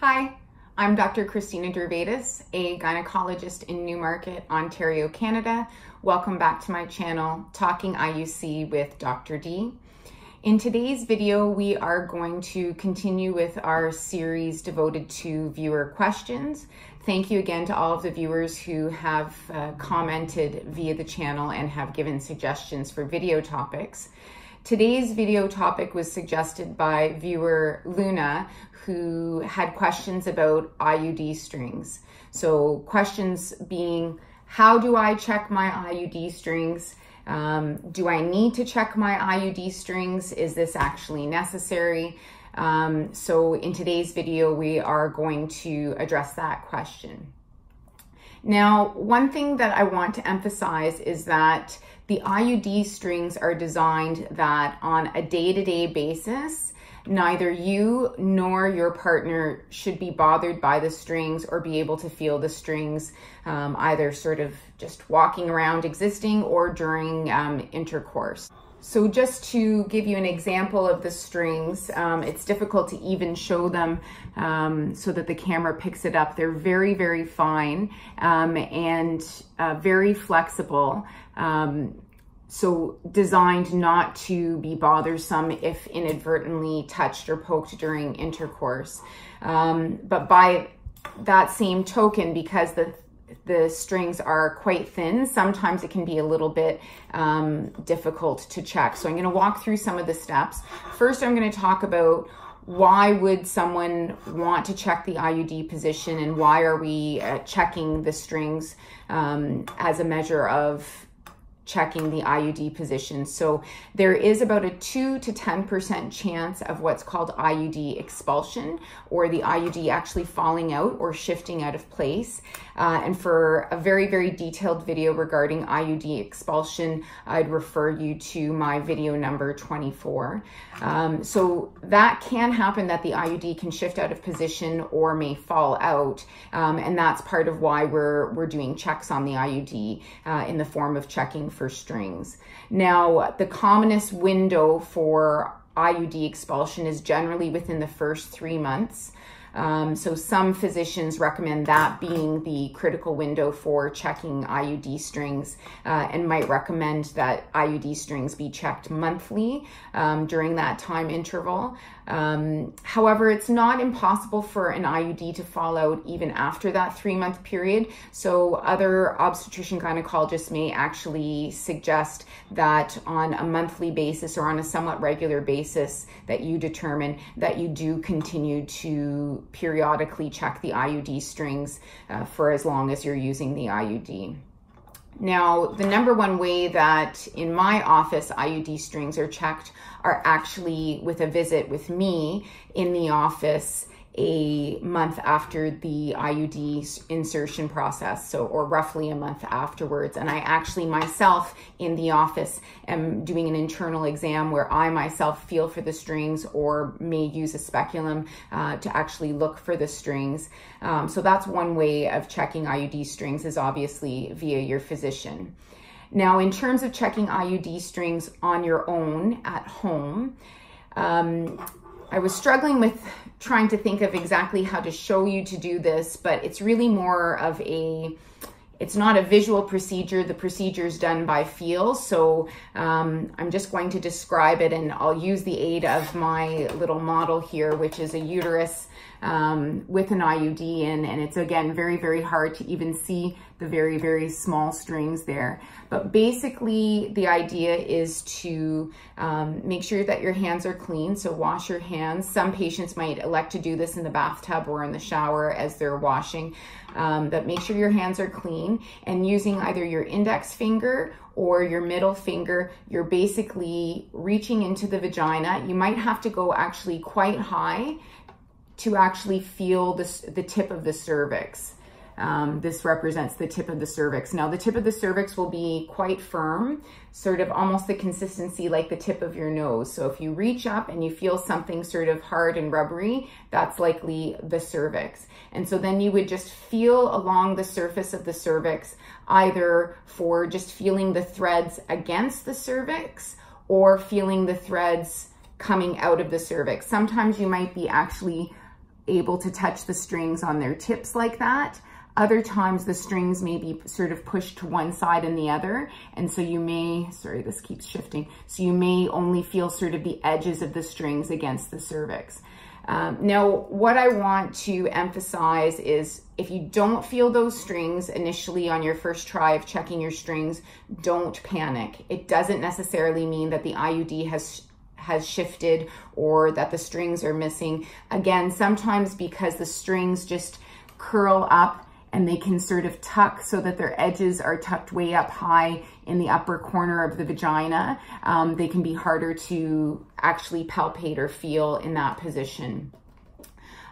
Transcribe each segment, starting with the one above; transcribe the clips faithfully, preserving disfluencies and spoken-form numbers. Hi, I'm Doctor Kristina Dervaitis, a gynecologist in Newmarket, Ontario, Canada. Welcome back to my channel, Talking I U C with Doctor D. In today's video, we are going to continue with our series devoted to viewer questions. Thank you again to all of the viewers who have uh, commented via the channel and have given suggestions for video topics. Today's video topic was suggested by viewer Luna, who had questions about I U D strings. So questions being, how do I check my I U D strings? Um, do I need to check my I U D strings? Is this actually necessary? Um, so in today's video, we are going to address that question. Now, one thing that I want to emphasize is that the I U D strings are designed that on a day-to-day basis, neither you nor your partner should be bothered by the strings or be able to feel the strings, um, either sort of just walking around existing or during um, intercourse. So just to give you an example of the strings, um, it's difficult to even show them um, so that the camera picks it up. They're very, very fine um, and uh, very flexible. Um, so designed not to be bothersome if inadvertently touched or poked during intercourse. Um, but by that same token, because the The strings are quite thin, sometimes it can be a little bit um, difficult to check. So I'm going to walk through some of the steps. First, I'm going to talk about why would someone want to check the I U D position and why are we uh, checking the strings um, as a measure of checking the I U D position. So there is about a two to ten percent chance of what's called I U D expulsion, or the I U D actually falling out or shifting out of place. Uh, and for a very, very detailed video regarding I U D expulsion, I'd refer you to my video number twenty-four. Um, so that can happen, that the I U D can shift out of position or may fall out. Um, and that's part of why we're, we're doing checks on the I U D uh, in the form of checking for strings. Now, the commonest window for I U D expulsion is generally within the first three months. Um, so some physicians recommend that being the critical window for checking I U D strings uh, and might recommend that I U D strings be checked monthly um, during that time interval. Um, however, it's not impossible for an I U D to fall out even after that three-month period. So other obstetrician gynecologists may actually suggest that on a monthly basis or on a somewhat regular basis that you determine that you do continue to periodically check the I U D strings uh, for as long as you're using the I U D. Now, the number one way that in my office I U D strings are checked are actually with a visit with me in the office a month after the I U D insertion process, so or roughly a month afterwards. And I actually myself in the office am doing an internal exam where I myself feel for the strings or may use a speculum uh, to actually look for the strings. Um, so that's one way of checking I U D strings, is obviously via your physician. Now, in terms of checking I U D strings on your own at home, um, I was struggling with trying to think of exactly how to show you to do this, but it's really more of a, it's not a visual procedure. The procedure is done by feel. So um, I'm just going to describe it, and I'll use the aid of my little model here, which is a uterus um, with an I U D in, and it's again, very, very hard to even see the very, very small strings there. But basically the idea is to um, make sure that your hands are clean, so wash your hands. Some patients might elect to do this in the bathtub or in the shower as they're washing, um, but make sure your hands are clean, and using either your index finger or your middle finger, you're basically reaching into the vagina. You might have to go actually quite high to actually feel this, the tip of the cervix. Um, this represents the tip of the cervix. Now, the tip of the cervix will be quite firm, sort of almost the consistency like the tip of your nose. So if you reach up and you feel something sort of hard and rubbery, that's likely the cervix. And so then you would just feel along the surface of the cervix, either for just feeling the threads against the cervix or feeling the threads coming out of the cervix. Sometimes you might be actually able to touch the strings on their tips like that. Other times the strings may be sort of pushed to one side and the other. And so you may, sorry, this keeps shifting. So you may only feel sort of the edges of the strings against the cervix. Um, now, what I want to emphasize is if you don't feel those strings initially on your first try of checking your strings, don't panic. It doesn't necessarily mean that the I U D has has shifted or that the strings are missing. Again, sometimes because the strings just curl up and they can sort of tuck so that their edges are tucked way up high in the upper corner of the vagina. Um, they can be harder to actually palpate or feel in that position.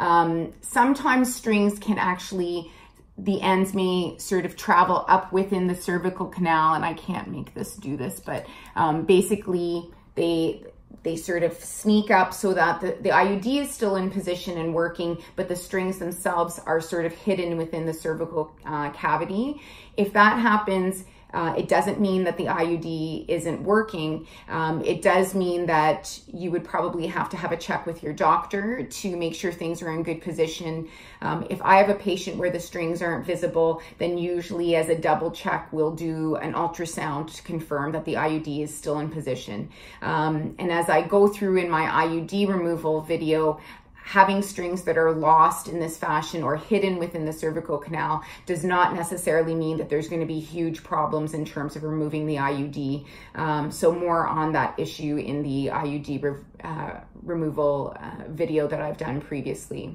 Um, sometimes strings can actually, the ends may sort of travel up within the cervical canal, and I can't make this do this, but um, basically they, they sort of sneak up so that the, the I U D is still in position and working, but the strings themselves are sort of hidden within the cervical uh, cavity. If that happens, uh, it doesn't mean that the I U D isn't working. Um, it does mean that you would probably have to have a check with your doctor to make sure things are in good position. Um, if I have a patient where the strings aren't visible, then usually as a double check, we'll do an ultrasound to confirm that the I U D is still in position. Um, and as I go through in my I U D removal video, having strings that are lost in this fashion or hidden within the cervical canal does not necessarily mean that there's going to be huge problems in terms of removing the I U D. Um, so more on that issue in the I U D re uh, removal uh, video that I've done previously.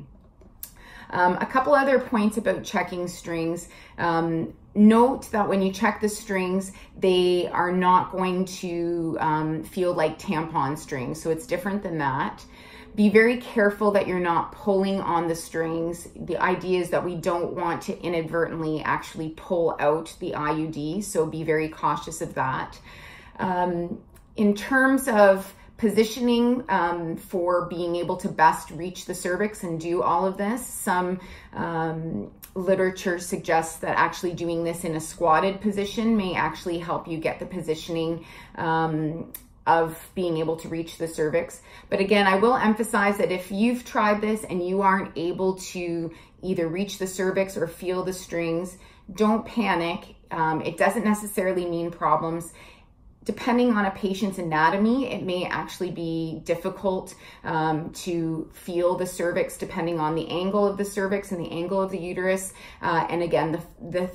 Um, a couple other points about checking strings. Um, Note that when you check the strings, they are not going to um, feel like tampon strings, so it's different than that. Be very careful that you're not pulling on the strings. The idea is that we don't want to inadvertently actually pull out the I U D, so be very cautious of that. Um, in terms of positioning um, for being able to best reach the cervix and do all of this, some um, literature suggests that actually doing this in a squatted position may actually help you get the positioning um, of being able to reach the cervix. But again, I will emphasize that if you've tried this and you aren't able to either reach the cervix or feel the strings, don't panic. Um, it doesn't necessarily mean problems. Depending on a patient's anatomy, it may actually be difficult um, to feel the cervix depending on the angle of the cervix and the angle of the uterus. Uh, and again, the, the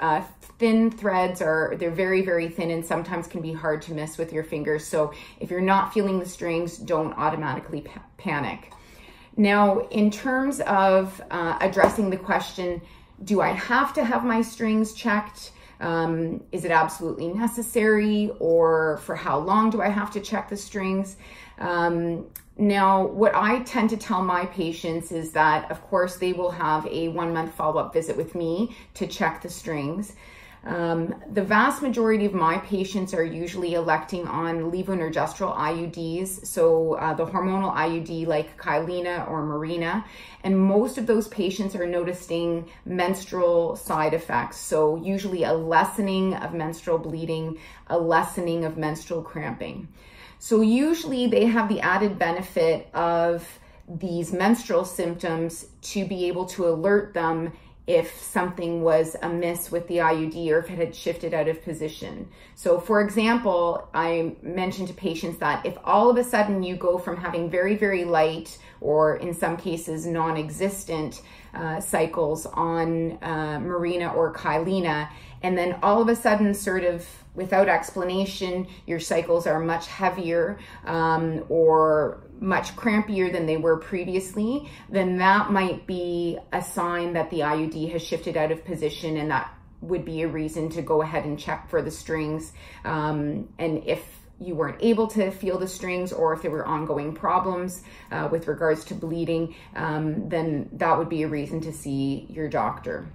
uh, thin threads are, they're very, very thin and sometimes can be hard to miss with your fingers. So if you're not feeling the strings, don't automatically pa- panic. Now, in terms of uh, addressing the question, do I have to have my strings checked? Um, is it absolutely necessary, or for how long do I have to check the strings? Um, now, what I tend to tell my patients is that, of course, they will have a one-month follow-up visit with me to check the strings. Um, the vast majority of my patients are usually electing on levonorgestrel I U Ds, so uh, the hormonal I U D like Kyleena or Mirena, and most of those patients are noticing menstrual side effects, so usually a lessening of menstrual bleeding, a lessening of menstrual cramping. So usually they have the added benefit of these menstrual symptoms to be able to alert them if something was amiss with the I U D or if it had shifted out of position. So for example, I mentioned to patients that if all of a sudden you go from having very, very light or in some cases non-existent uh, cycles on uh, Mirena or Kyleena, and then all of a sudden sort of without explanation, your cycles are much heavier um, or much crampier than they were previously, then that might be a sign that the I U D has shifted out of position, and that would be a reason to go ahead and check for the strings. Um, and if you weren't able to feel the strings or if there were ongoing problems uh, with regards to bleeding, um, then that would be a reason to see your doctor.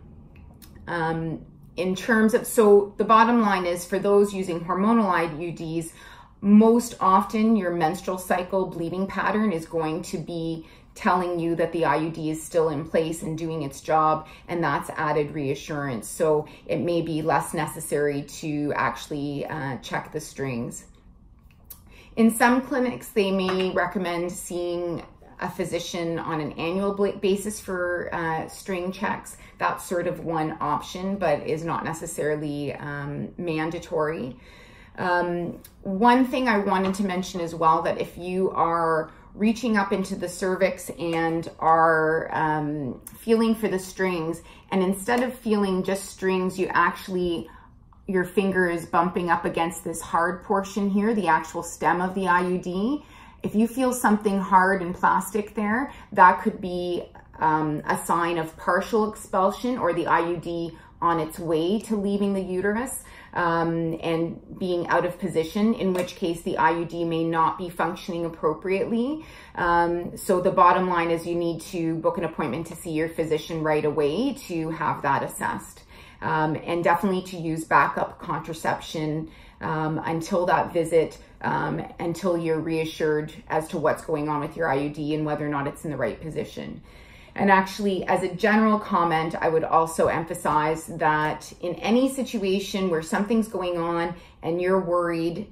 Um, in terms of, so the bottom line is for those using hormonal I U Ds, most often your menstrual cycle bleeding pattern is going to be telling you that the I U D is still in place and doing its job, and that's added reassurance. So it may be less necessary to actually uh, check the strings. In some clinics, they may recommend seeing a physician on an annual basis for uh, string checks. That's sort of one option, but is not necessarily um, mandatory. Um, one thing I wanted to mention as well, that if you are reaching up into the cervix and are um, feeling for the strings, and instead of feeling just strings, you actually, your finger is bumping up against this hard portion here, the actual stem of the I U D. If you feel something hard and plastic there, that could be um, a sign of partial expulsion or the I U D on its way to leaving the uterus um, and being out of position, in which case the I U D may not be functioning appropriately. Um, so the bottom line is you need to book an appointment to see your physician right away to have that assessed. Um, and definitely to use backup contraception um, until that visit, um, until you're reassured as to what's going on with your I U D and whether or not it's in the right position. And actually, as a general comment, I would also emphasize that in any situation where something's going on and you're worried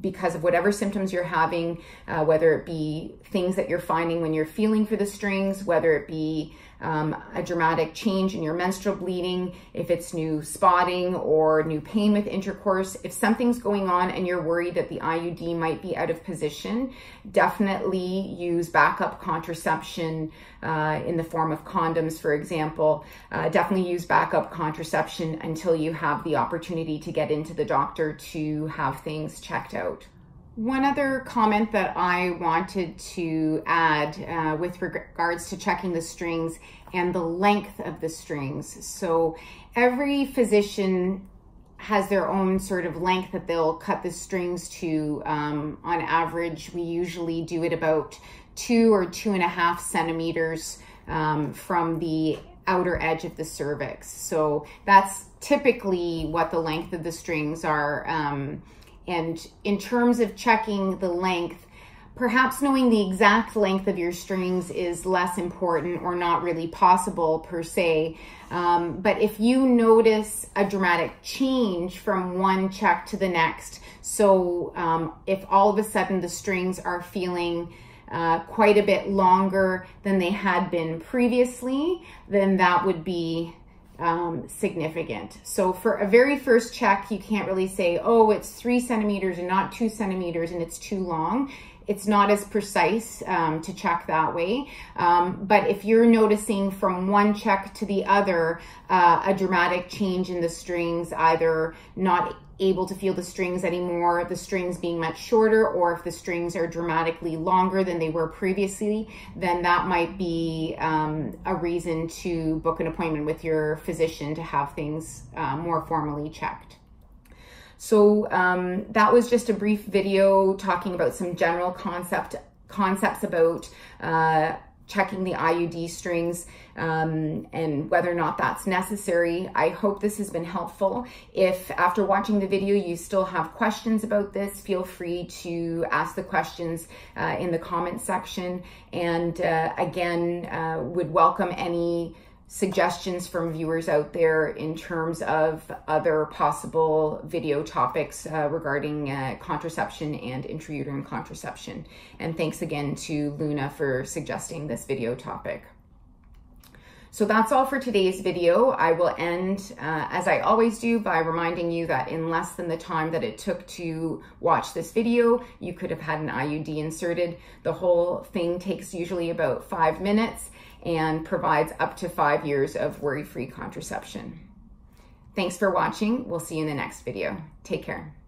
because of whatever symptoms you're having, uh, whether it be things that you're finding when you're feeling for the strings, whether it be um, a dramatic change in your menstrual bleeding, if it's new spotting or new pain with intercourse, if something's going on and you're worried that the I U D might be out of position, definitely use backup contraception uh, in the form of condoms, for example. Uh, definitely use backup contraception until you have the opportunity to get into the doctor to have things checked out. One other comment that I wanted to add uh, with regards to checking the strings and the length of the strings. So every physician has their own sort of length that they'll cut the strings to. Um, on average, we usually do it about two or two and a half centimeters um, from the outer edge of the cervix. So that's typically what the length of the strings are. Um, And in terms of checking the length, perhaps knowing the exact length of your strings is less important or not really possible per se. Um, but if you notice a dramatic change from one check to the next, so um, if all of a sudden the strings are feeling Uh, quite a bit longer than they had been previously, then that would be Um, significant. So for a very first check, you can't really say, oh, it's three centimeters and not two centimeters and it's too long. It's not as precise um, to check that way. Um, but if you're noticing from one check to the other, uh, a dramatic change in the strings, either not able to feel the strings anymore, the strings being much shorter, or if the strings are dramatically longer than they were previously, then that might be um, a reason to book an appointment with your physician to have things uh, more formally checked. So um, that was just a brief video talking about some general concept concepts about uh, checking the I U D strings um, and whether or not that's necessary. I hope this has been helpful. If after watching the video you still have questions about this, feel free to ask the questions uh, in the comment section. And uh, again, uh, would welcome any suggestions from viewers out there in terms of other possible video topics uh, regarding uh, contraception and intrauterine contraception. And thanks again to Luna for suggesting this video topic. So that's all for today's video. I will end, uh, as I always do, by reminding you that in less than the time that it took to watch this video, you could have had an I U D inserted. The whole thing takes usually about five minutes. And provides up to five years of worry-free contraception. Thanks for watching. We'll see you in the next video. Take care.